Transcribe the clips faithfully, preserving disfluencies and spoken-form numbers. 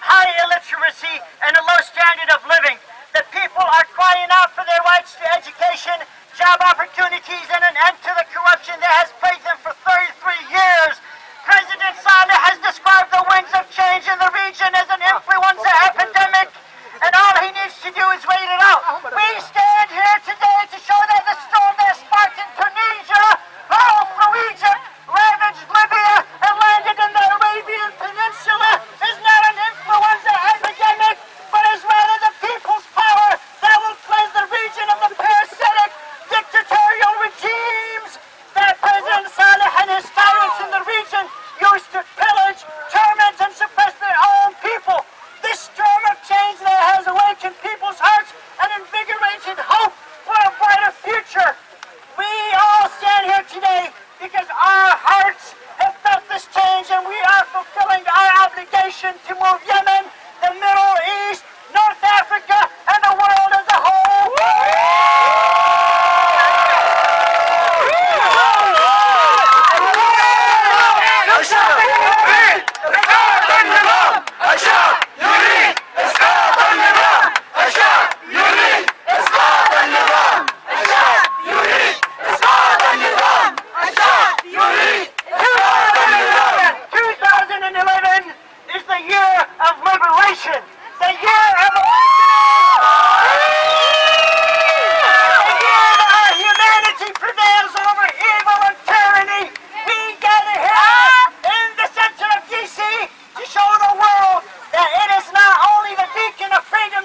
high illiteracy, and a low standard of living. The people are crying out for their rights to education, job opportunities, and an end to the corruption that has plagued them for thirty-three years. President Saleh has described the winds of change in the region as an influenza epidemic, and all he needs to do is wait it out. We stand here today to show that the storm that sparked in Tunisia, home from Egypt, ravaged Libya, and landed in the Arabian Peninsula is not an influenza epidemic, but is rather the people's power that will cleanse the region of the parasitic dictatorial regimes that President Saleh and his tyrants in the region used to pillage, torment, and suppress their own people. This storm of change that has awakened people's hearts and invigorated hope for a brighter future. We all stand here today because our hearts have felt this change, and we are fulfilling our obligation to move Yemen, the Middle East, North Africa, and the world as a whole. Freedom!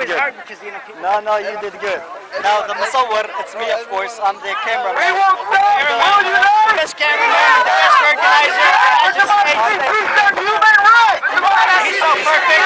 did good. No, no, you did good. Now the Musawwir, it's me of course, I'm the cameraman. We won't the, the best cameraman, the best organizer. And I just made it. Human rights! He's so perfect.